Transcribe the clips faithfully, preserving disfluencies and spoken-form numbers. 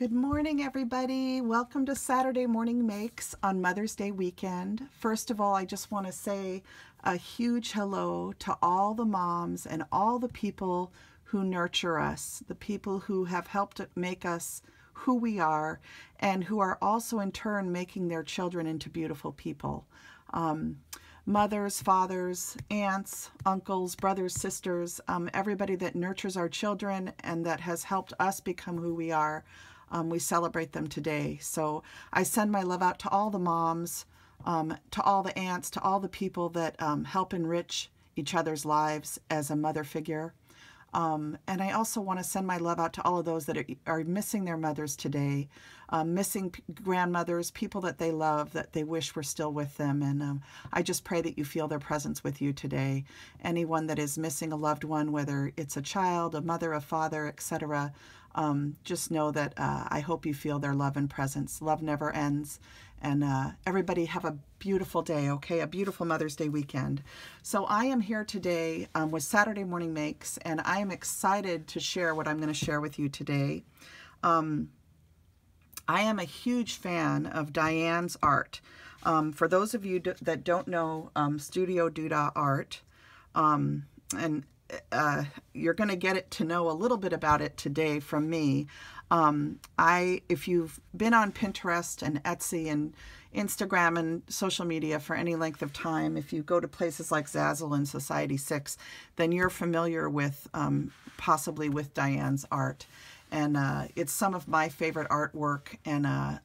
Good morning, everybody. Welcome to Saturday Morning Makes on Mother's Day weekend. First of all, I just want to say a huge hello to all the moms and all the people who nurture us, the people who have helped make us who we are, and who are also in turn making their children into beautiful people. Um, mothers, fathers, aunts, uncles, brothers, sisters, um, everybody that nurtures our children and that has helped us become who we are. Um, we celebrate them today. So I send my love out to all the moms, um, to all the aunts, to all the people that um, help enrich each other's lives as a mother figure. Um, and I also want to send my love out to all of those that are, are missing their mothers today, um, missing p grandmothers, people that they love, that they wish were still with them. And um, I just pray that you feel their presence with you today. Anyone that is missing a loved one, whether it's a child, a mother, a father, et cetera, um, just know that uh, I hope you feel their love and presence. Love never ends. And uh, everybody have a beautiful day, okay? A beautiful Mother's Day weekend. So I am here today um, with Saturday Morning Makes, and I am excited to share what I'm going to share with you today. Um, I am a huge fan of Diane's art. Um, for those of you do that don't know um, Studio Duda Art, um, and uh, you're going to get it to know a little bit about it today from me. Um, I, if you've been on Pinterest and Etsy and Instagram and social media for any length of time, if you go to places like Zazzle and Society six, then you're familiar with, um, possibly with Diane's art. And uh, it's some of my favorite artwork and uh,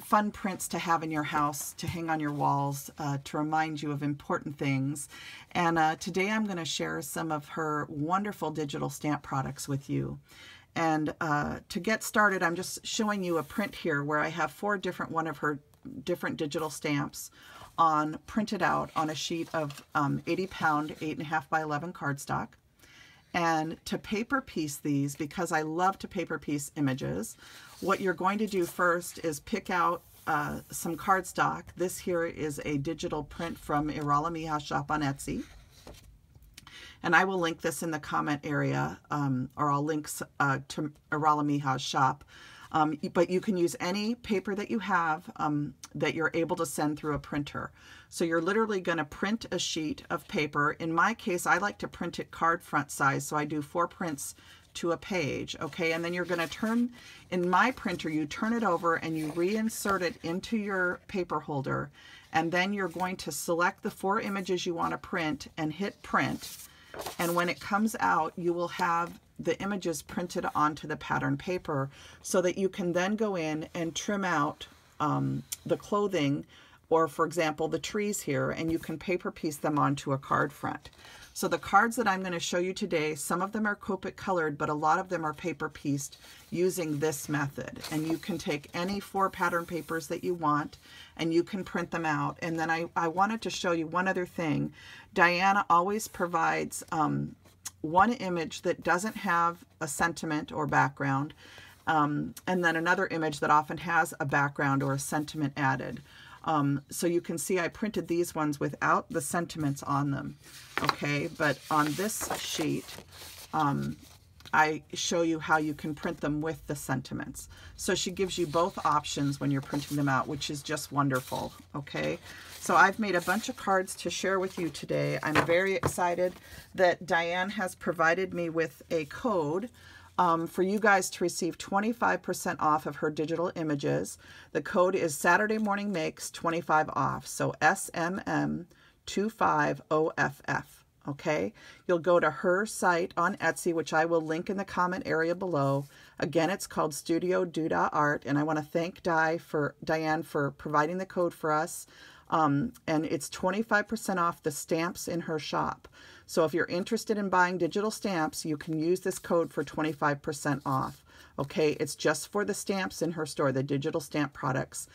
fun prints to have in your house, to hang on your walls, uh, to remind you of important things. And uh, today I'm going to share some of her wonderful digital stamp products with you. And uh, to get started, I'm just showing you a print here where I have four different one of her different digital stamps on printed out on a sheet of um, eighty pound, eight and a half by eleven cardstock. And to paper piece these, because I love to paper piece images, what you're going to do first is pick out uh, some cardstock. This here is a digital print from Iralamija shop on Etsy. And I will link this in the comment area, um, or I'll link uh, to Iralamija shop. Um, but you can use any paper that you have um, that you're able to send through a printer. So you're literally going to print a sheet of paper. In my case, I like to print it card front size, so I do four prints to a page, okay? And then you're going to turn, in my printer, you turn it over and you reinsert it into your paper holder. And then you're going to select the four images you want to print and hit print. And when it comes out, you will have the images printed onto the pattern paper so that you can then go in and trim out um, the clothing or, for example, the trees here, and you can paper piece them onto a card front. So the cards that I'm going to show you today, some of them are Copic colored, but a lot of them are paper pieced using this method. And you can take any four pattern papers that you want, and you can print them out. And then I, I wanted to show you one other thing. Diane always provides um, one image that doesn't have a sentiment or background, um, and then another image that often has a background or a sentiment added. Um, so you can see I printed these ones without the sentiments on them, okay? But on this sheet, um, I show you how you can print them with the sentiments. So she gives you both options when you're printing them out, which is just wonderful, okay? So I've made a bunch of cards to share with you today. I'm very excited that Diane has provided me with a code Um, for you guys to receive twenty-five percent off of her digital images. The code is Saturday Morning Makes twenty-five off. So S M M two five O F F. Okay. You'll go to her site on Etsy, which I will link in the comment area below. Again, it's called Studio Duda Art. And I want to thank Di for, Diane for providing the code for us. Um, and it's twenty-five percent off the stamps in her shop. So if you're interested in buying digital stamps, you can use this code for twenty-five percent off. Okay, it's just for the stamps in her store, the digital stamp products.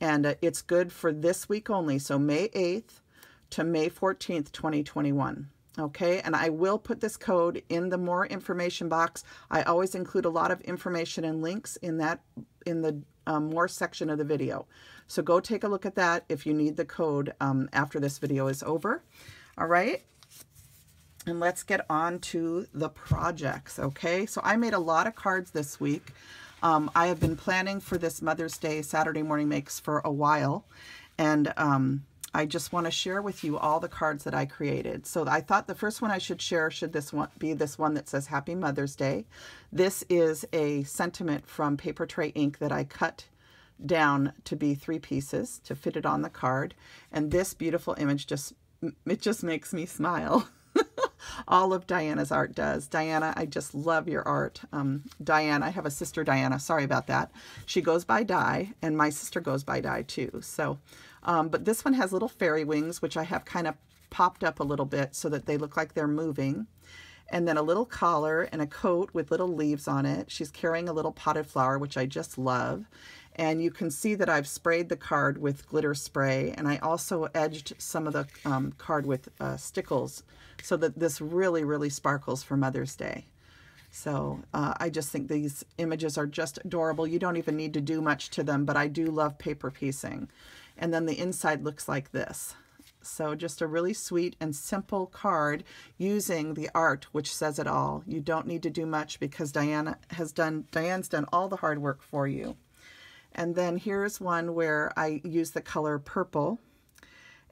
And uh, it's good for this week only, so May eighth to May fourteenth, twenty twenty-one. Okay, and I will put this code in the more information box. I always include a lot of information and links in that in the um, more section of the video. So go take a look at that if you need the code um, after this video is over. All right, and let's get on to the projects, okay? So I made a lot of cards this week. Um, I have been planning for this Mother's Day Saturday Morning Makes for a while, and um, I just want to share with you all the cards that I created. So I thought the first one I should share should this one be this one that says Happy Mother's Day. This is a sentiment from Paper Tray Ink that I cut down to be three pieces to fit it on the card. And this beautiful image just, it just makes me smile. All of Diana's art does. Diana, I just love your art. Um, Diane, I have a sister, Diana. Sorry about that. She goes by Di, and my sister goes by Di too. So, um, but this one has little fairy wings, which I have kind of popped up a little bit so that they look like they're moving. And then a little collar and a coat with little leaves on it. She's carrying a little potted flower, which I just love. And you can see that I've sprayed the card with glitter spray, and I also edged some of the um, card with uh, stickles so that this really, really sparkles for Mother's Day. So uh, I just think these images are just adorable. You don't even need to do much to them, but I do love paper piecing. And then the inside looks like this. So just a really sweet and simple card using the art, which says it all. You don't need to do much because Diana has done, Diane's done all the hard work for you. And then here's one where I use the color purple.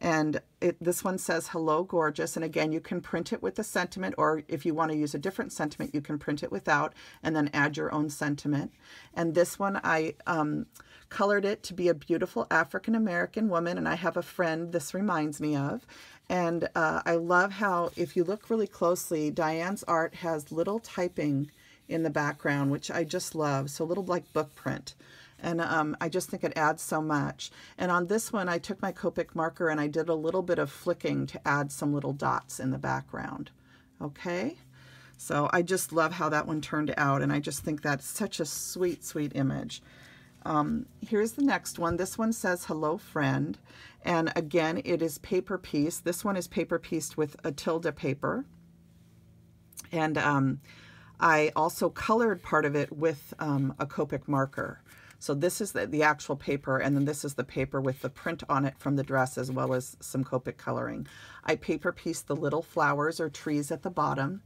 And it, this one says, Hello, Gorgeous. And again, you can print it with the sentiment, or if you want to use a different sentiment, you can print it without and then add your own sentiment. And this one, I um, colored it to be a beautiful African-American woman. And I have a friend this reminds me of. And uh, I love how, if you look really closely, Diane's art has little typing in the background, which I just love. So little like book print. And um, I just think it adds so much. And on this one, I took my Copic marker and I did a little bit of flicking to add some little dots in the background. Okay, so I just love how that one turned out, and I just think that's such a sweet, sweet image. Um, here's the next one. This one says, Hello, Friend. And again, it is paper pieced. This one is paper pieced with a tilde paper. And um, I also colored part of it with um, a Copic marker. So this is the, the actual paper, and then this is the paper with the print on it from the dress as well as some Copic coloring. I paper pieced the little flowers or trees at the bottom.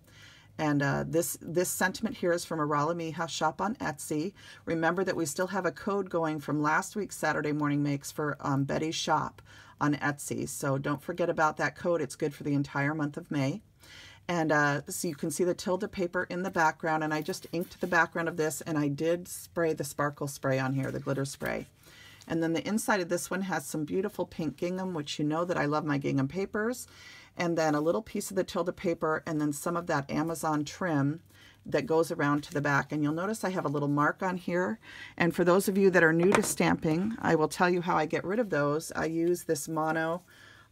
And uh, this, this sentiment here is from Iralamija shop on Etsy. Remember that we still have a code going from last week's Saturday Morning Makes for um, Betty's shop on Etsy. So don't forget about that code. It's good for the entire month of May. And uh, so you can see the tilde paper in the background, and I just inked the background of this, and I did spray the sparkle spray on here, the glitter spray. And then the inside of this one has some beautiful pink gingham, which you know that I love my gingham papers. And then a little piece of the tilde paper, and then some of that Amazon trim that goes around to the back. And you'll notice I have a little mark on here. And for those of you that are new to stamping, I will tell you how I get rid of those. I use this mono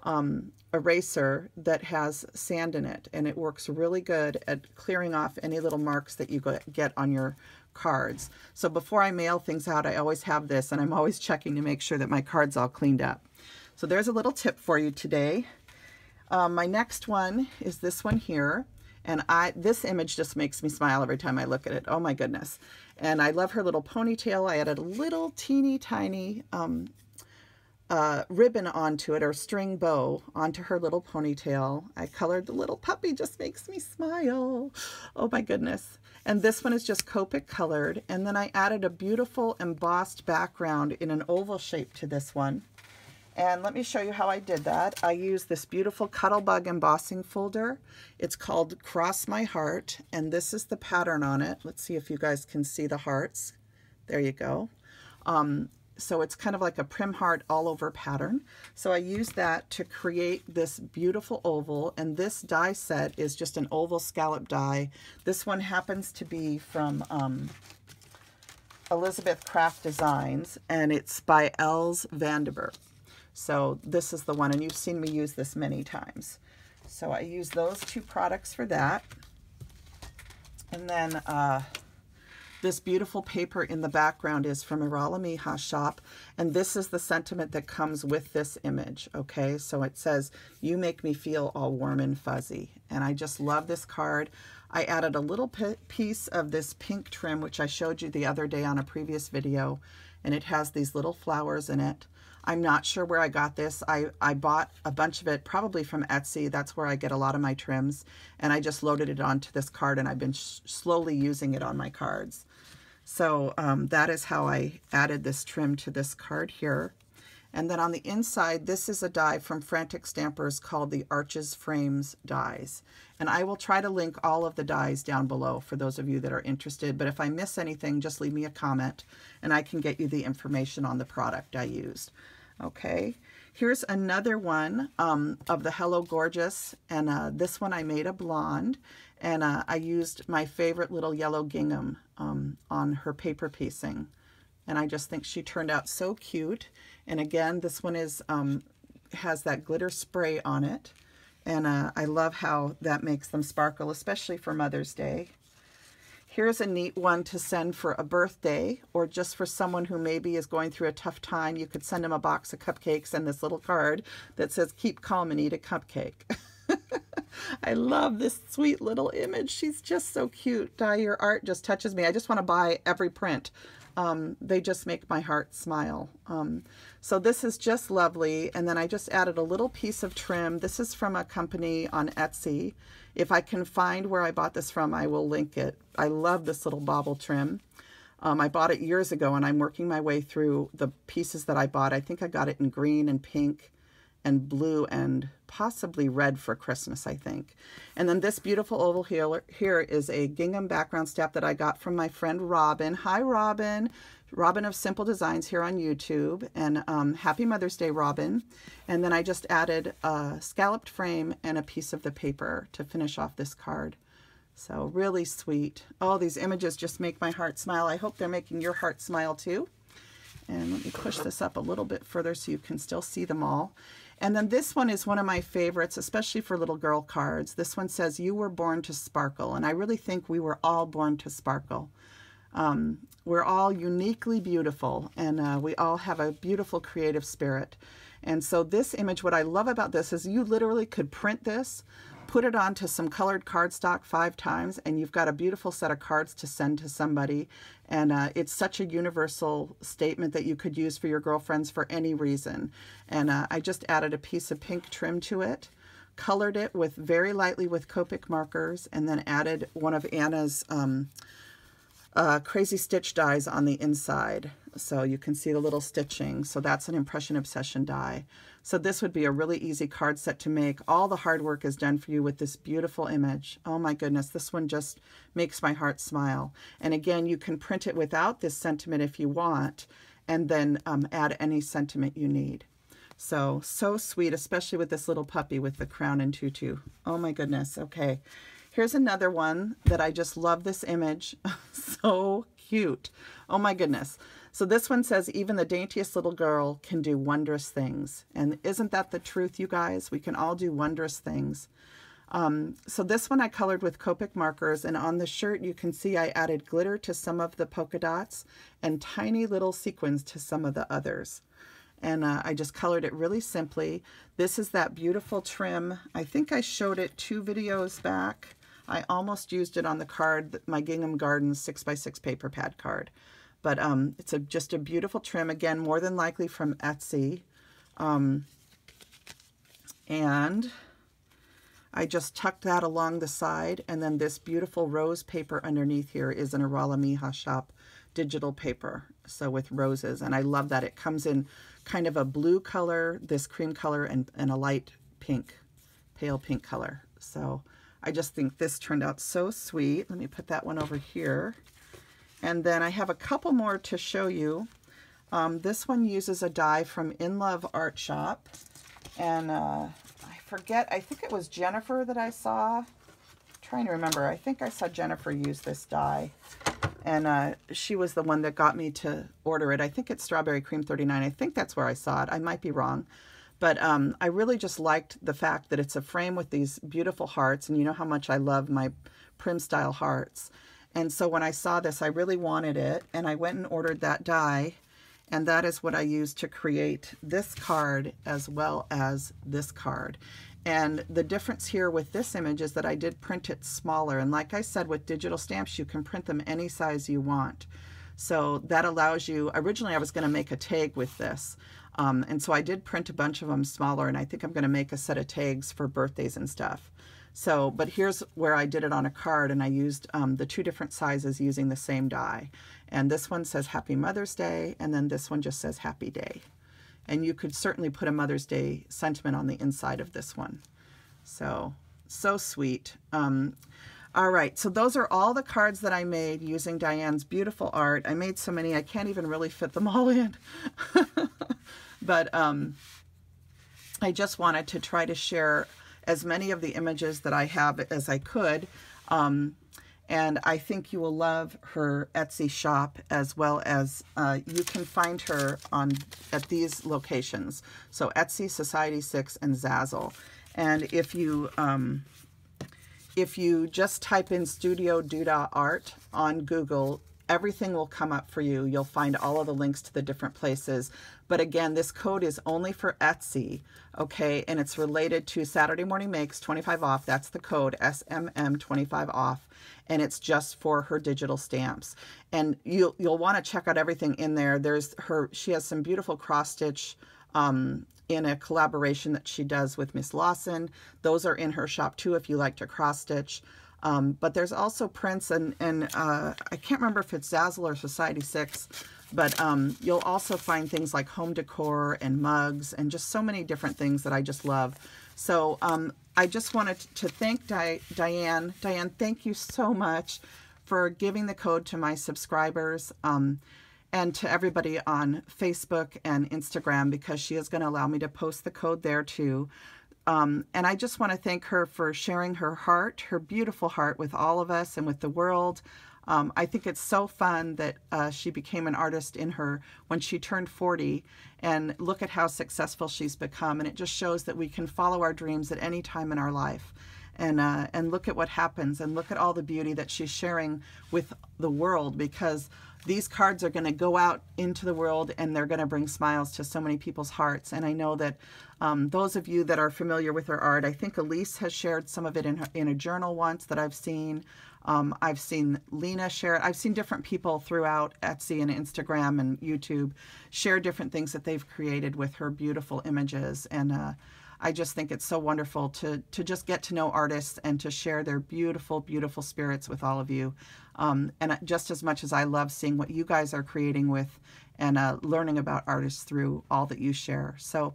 Um, eraser that has sand in it, and it works really good at clearing off any little marks that you get on your cards. So before I mail things out, I always have this, and I'm always checking to make sure that my card's all cleaned up. So there's a little tip for you today. Um, my next one is this one here, and I this image just makes me smile every time I look at it. Oh my goodness. And I love her little ponytail. I added a little teeny tiny um, Uh, ribbon onto it, or string bow onto her little ponytail. I colored the little puppy, just makes me smile. Oh my goodness. And this one is just Copic colored, and then I added a beautiful embossed background in an oval shape to this one. And let me show you how I did that. I used this beautiful Cuddlebug embossing folder. It's called Cross My Heart, and this is the pattern on it. Let's see if you guys can see the hearts. There you go. Um, So it's kind of like a prim heart all over pattern. So I used that to create this beautiful oval, and this die set is just an oval scallop die. This one happens to be from um, Elizabeth Craft Designs, and it's by Els Vandenberg. So this is the one, and you've seen me use this many times. So I use those two products for that. And then uh, this beautiful paper in the background is from Iralamija shop, and this is the sentiment that comes with this image. Okay, so it says, you make me feel all warm and fuzzy. And I just love this card. I added a little piece of this pink trim, which I showed you the other day on a previous video, and it has these little flowers in it. I'm not sure where I got this. I, I bought a bunch of it, probably from Etsy. That's where I get a lot of my trims. And I just loaded it onto this card, and I've been sh slowly using it on my cards. So um, that is how I added this trim to this card here. And then on the inside, this is a die from Frantic Stampers called the Arches Frames Dies. And I will try to link all of the dies down below for those of you that are interested. But if I miss anything, just leave me a comment and I can get you the information on the product I used. Okay, here's another one um, of the Hello Gorgeous. And uh, this one I made a blonde. And uh, I used my favorite little yellow gingham um, on her paper piecing. And I just think she turned out so cute. And again, this one is um, has that glitter spray on it. And uh, I love how that makes them sparkle, especially for Mother's Day. Here's a neat one to send for a birthday or just for someone who maybe is going through a tough time. You could send them a box of cupcakes and this little card that says, "Keep calm and eat a cupcake." I love this sweet little image. She's just so cute. Di, your art just touches me. I just want to buy every print. Um, they just make my heart smile. Um, so this is just lovely. And then I just added a little piece of trim. This is from a company on Etsy. If I can find where I bought this from, I will link it. I love this little bobble trim. Um, I bought it years ago and I'm working my way through the pieces that I bought. I think I got it in green and pink and blue and possibly red for Christmas, I think. And then this beautiful oval here, here is a gingham background stamp that I got from my friend Robin. Hi, Robin. Robin of Simple Designs here on YouTube. And um, happy Mother's Day, Robin. And then I just added a scalloped frame and a piece of the paper to finish off this card. So really sweet. All these images just make my heart smile. I hope they're making your heart smile too. And let me push this up a little bit further so you can still see them all. And then this one is one of my favorites, especially for little girl cards. This one says, "You were born to sparkle." And I really think we were all born to sparkle. Um, we're all uniquely beautiful, and uh, we all have a beautiful creative spirit. And so this image, what I love about this is you literally could print this, put it onto some colored cardstock five times, and you've got a beautiful set of cards to send to somebody. And uh, it's such a universal statement that you could use for your girlfriends for any reason. And uh, I just added a piece of pink trim to it, colored it with very lightly with Copic markers, and then added one of Anna's um, uh, Crazy Stitch dies on the inside. So you can see the little stitching. So that's an Impression Obsession die. So this would be a really easy card set to make. All the hard work is done for you with this beautiful image. Oh my goodness, this one just makes my heart smile. And again, you can print it without this sentiment if you want, and then um, add any sentiment you need. So, so sweet, especially with this little puppy with the crown and tutu. Oh my goodness, okay. Here's another one that I just love this image. So cute. Oh my goodness. So this one says, "Even the daintiest little girl can do wondrous things." And isn't that the truth, you guys? We can all do wondrous things. Um, so this one I colored with Copic markers, and on the shirt you can see I added glitter to some of the polka dots and tiny little sequins to some of the others. And uh, I just colored it really simply. This is that beautiful trim. I think I showed it two videos back. I almost used it on the card, my Gingham Gardens six by six paper pad card. But um, it's a, just a beautiful trim, again, more than likely from Etsy. Um, and I just tucked that along the side. And then this beautiful rose paper underneath here is an Iralamija shop digital paper, so with roses. And I love that. It comes in kind of a blue color, this cream color, and, and a light pink, pale pink color. So I just think this turned out so sweet. Let me put that one over here. And then I have a couple more to show you. Um, this one uses a die from In Love Art Shop. And uh, I forget, I think it was Jennifer that I saw. I'm trying to remember. I think I saw Jennifer use this die. And uh, she was the one that got me to order it. I think it's Strawberry Cream thirty-nine. I think that's where I saw it. I might be wrong. But um, I really just liked the fact that it's a frame with these beautiful hearts. And you know how much I love my prim style hearts. And so when I saw this, I really wanted it, and I went and ordered that die, and that is what I used to create this card as well as this card. And the difference here with this image is that I did print it smaller, and like I said, with digital stamps, you can print them any size you want. So that allows you, originally I was gonna make a tag with this, um, and so I did print a bunch of them smaller, and I think I'm gonna make a set of tags for birthdays and stuff. So, but here's where I did it on a card, and I used um, the two different sizes using the same die. And this one says Happy Mother's Day, and then this one just says Happy Day. And you could certainly put a Mother's Day sentiment on the inside of this one. So, so sweet. Um, all right, so those are all the cards that I made using Diane's beautiful art. I made so many, I can't even really fit them all in. But um, I just wanted to try to share as many of the images that I have as I could. Um, and I think you will love her Etsy shop, as well as uh, you can find her on at these locations. So Etsy, Society six, and Zazzle. And if you, um, if you just type in Studio Duda Art on Google, everything will come up for you. You'll find all of the links to the different places. But again, this code is only for Etsy, okay? And it's related to Saturday Morning Makes twenty-five off. That's the code, S M M twenty-five off. And it's just for her digital stamps. And you'll, you'll want to check out everything in there. There's her, she has some beautiful cross-stitch um, in a collaboration that she does with Miss Lawson. Those are in her shop too if you like to cross-stitch. Um, but there's also prints, and, and uh, I can't remember if it's Zazzle or Society six, but um, you'll also find things like home decor and mugs and just so many different things that I just love. So um, I just wanted to thank Di Diane. Diane, thank you so much for giving the code to my subscribers um, and to everybody on Facebook and Instagram, because she is going to allow me to post the code there too. Um, and I just want to thank her for sharing her heart, her beautiful heart, with all of us and with the world. Um, I think it's so fun that uh, she became an artist in her when she turned forty, and look at how successful she's become. And it just shows that we can follow our dreams at any time in our life. And, uh, and look at what happens, and look at all the beauty that she's sharing with the world, because these cards are going to go out into the world, and they're going to bring smiles to so many people's hearts. And I know that um, those of you that are familiar with her art, I think Elise has shared some of it in, her, in a journal once that I've seen. Um, I've seen Lena share it. I've seen different people throughout Etsy and Instagram and YouTube share different things that they've created with her beautiful images. And uh, I just think it's so wonderful to, to just get to know artists and to share their beautiful, beautiful spirits with all of you. Um, and just as much as I love seeing what you guys are creating with and uh, learning about artists through all that you share. So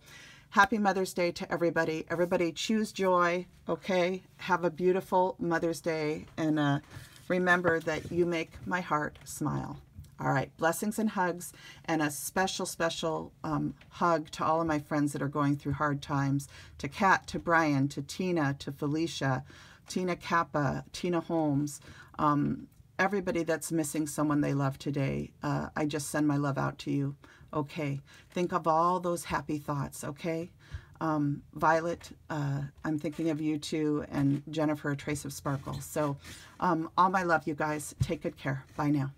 happy Mother's Day to everybody. Everybody choose joy, okay? Have a beautiful Mother's Day. And uh, remember that you make my heart smile. All right, blessings and hugs, and a special, special um, hug to all of my friends that are going through hard times, to Kat, to Brian, to Tina, to Felicia, Tina Kappa, Tina Holmes, um, everybody that's missing someone they love today. Uh, I just send my love out to you, okay? Think of all those happy thoughts, okay? Um, Violet, uh, I'm thinking of you too, and Jennifer, A Trace of Sparkle. So um, all my love, you guys. Take good care. Bye now.